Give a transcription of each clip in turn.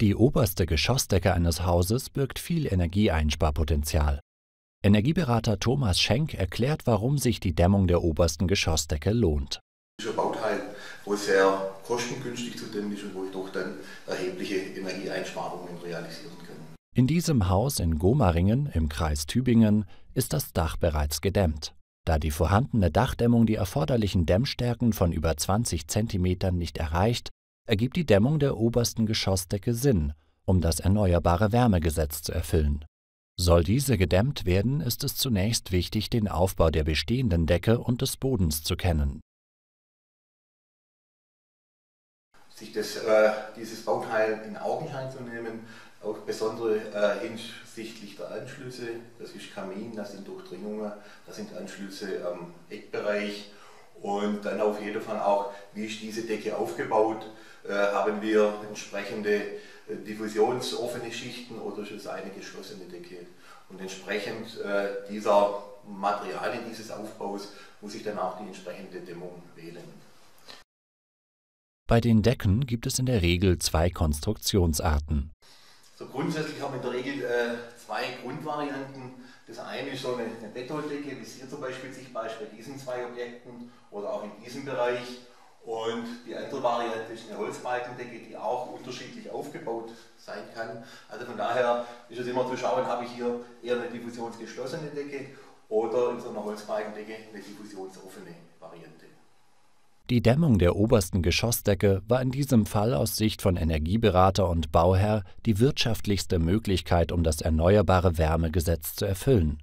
Die oberste Geschossdecke eines Hauses birgt viel Energieeinsparpotenzial. Energieberater Thomas Schenk erklärt, warum sich die Dämmung der obersten Geschossdecke lohnt. Das ist ein Bauteil, wo sehr kostengünstig zu dämmen ist und wo ich doch dann erhebliche Energieeinsparungen realisieren kann. In diesem Haus in Gomaringen im Kreis Tübingen ist das Dach bereits gedämmt. Da die vorhandene Dachdämmung die erforderlichen Dämmstärken von über 20 cm nicht erreicht, ergibt die Dämmung der obersten Geschossdecke Sinn, um das erneuerbare Wärmegesetz zu erfüllen. Soll diese gedämmt werden, ist es zunächst wichtig, den Aufbau der bestehenden Decke und des Bodens zu kennen. Sich dieses Bauteil in Augenschein zu nehmen, auch besondere hinsichtlich der Anschlüsse, das ist Kamin, das sind Durchdringungen, das sind Anschlüsse am Eckbereich und dann auf jeden Fall auch, wie ist diese Decke aufgebaut, haben wir entsprechende diffusionsoffene Schichten oder ist es eine geschlossene Decke und entsprechend dieser Materialien, dieses Aufbaus, muss ich dann auch die entsprechende Dämmung wählen. Bei den Decken gibt es in der Regel zwei Konstruktionsarten. So grundsätzlich haben wir in der Regel zwei Grundvarianten. Das eine ist so eine Bettdecke, wie es hier zum Beispiel sichtbar ist bei diesen zwei Objekten oder auch in diesem Bereich. Und die andere Variante ist eine Holzbalkendecke, die auch unterschiedlich aufgebaut sein kann. Also von daher ist es immer zu schauen, habe ich hier eher eine diffusionsgeschlossene Decke oder in so einer Holzbalkendecke eine diffusionsoffene Variante. Die Dämmung der obersten Geschossdecke war in diesem Fall aus Sicht von Energieberater und Bauherr die wirtschaftlichste Möglichkeit, um das erneuerbare Wärmegesetz zu erfüllen.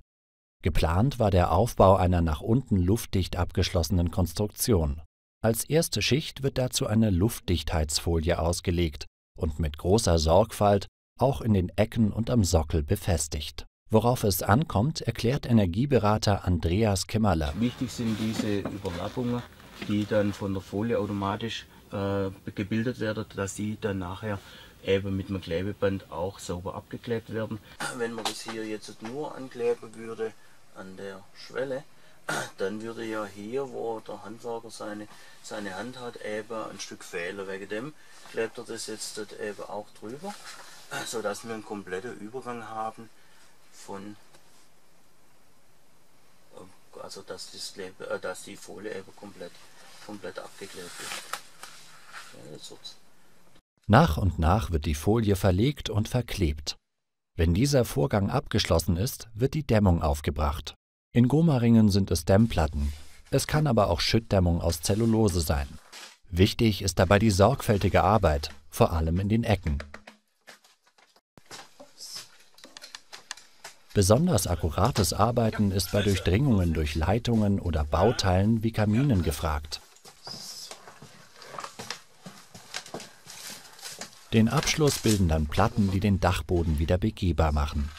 Geplant war der Aufbau einer nach unten luftdicht abgeschlossenen Konstruktion. Als erste Schicht wird dazu eine Luftdichtheitsfolie ausgelegt und mit großer Sorgfalt auch in den Ecken und am Sockel befestigt. Worauf es ankommt, erklärt Energieberater Andreas Kemmler. Wichtig sind diese Überlappungen, die dann von der Folie automatisch gebildet werden, dass sie dann nachher eben mit einem Klebeband auch sauber abgeklebt werden. Wenn man das hier jetzt nur ankleben würde an der Schwelle, dann würde ja hier, wo der Handwerker seine Hand hat, eben ein Stück fehlen. Wegen dem klebt er das jetzt dort eben auch drüber, sodass wir einen kompletten Übergang haben von... Also dass die Folie eben komplett abgeklebt wird. Ja, nach und nach wird die Folie verlegt und verklebt. Wenn dieser Vorgang abgeschlossen ist, wird die Dämmung aufgebracht. In Gomaringen sind es Dämmplatten. Es kann aber auch Schüttdämmung aus Zellulose sein. Wichtig ist dabei die sorgfältige Arbeit, vor allem in den Ecken. Besonders akkurates Arbeiten ist bei Durchdringungen durch Leitungen oder Bauteilen wie Kaminen gefragt. Den Abschluss bilden dann Platten, die den Dachboden wieder begehbar machen.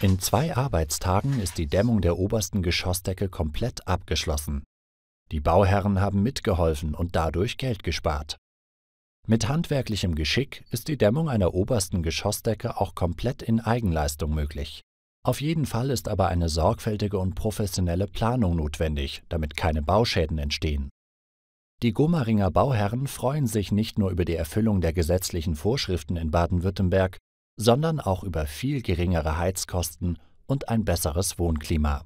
In 2 Arbeitstagen ist die Dämmung der obersten Geschossdecke komplett abgeschlossen. Die Bauherren haben mitgeholfen und dadurch Geld gespart. Mit handwerklichem Geschick ist die Dämmung einer obersten Geschossdecke auch komplett in Eigenleistung möglich. Auf jeden Fall ist aber eine sorgfältige und professionelle Planung notwendig, damit keine Bauschäden entstehen. Die Gomaringer Bauherren freuen sich nicht nur über die Erfüllung der gesetzlichen Vorschriften in Baden-Württemberg, sondern auch über viel geringere Heizkosten und ein besseres Wohnklima.